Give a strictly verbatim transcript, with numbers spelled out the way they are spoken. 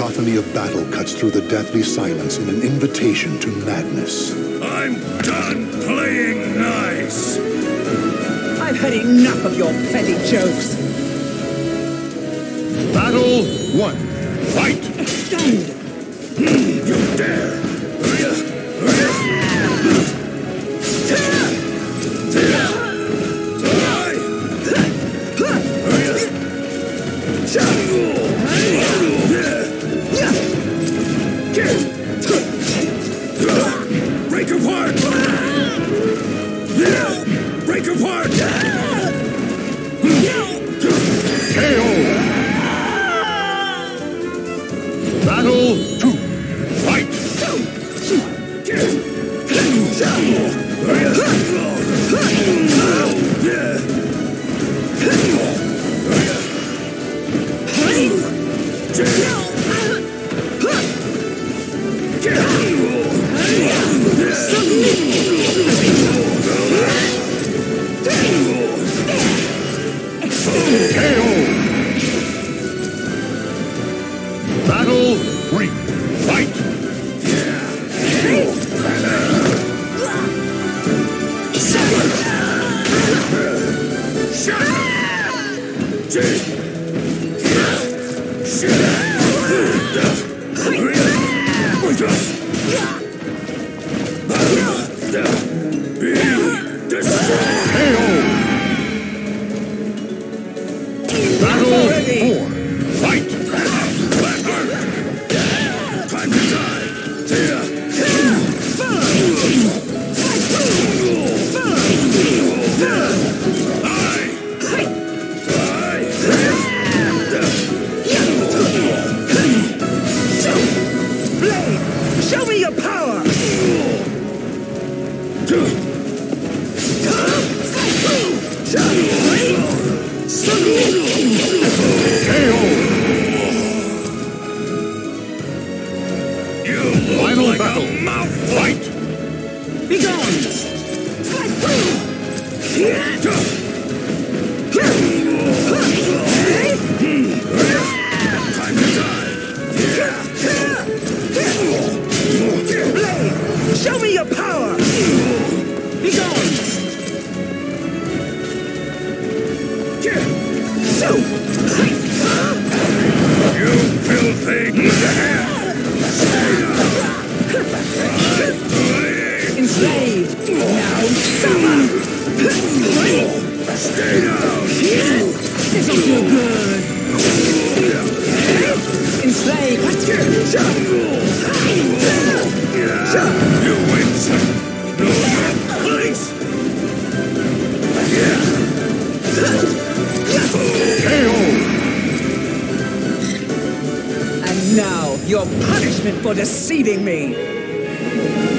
cacophony of battle cuts through the deathly silence in an invitation to madness. I'm done playing nice! I've had enough of your petty jokes! Battle one. Fight! Stunned! You dare! Break apart! Break apart! K O! Battle two. Fight! K O! Battle three. Fight! Now, your punishment for deceiving me!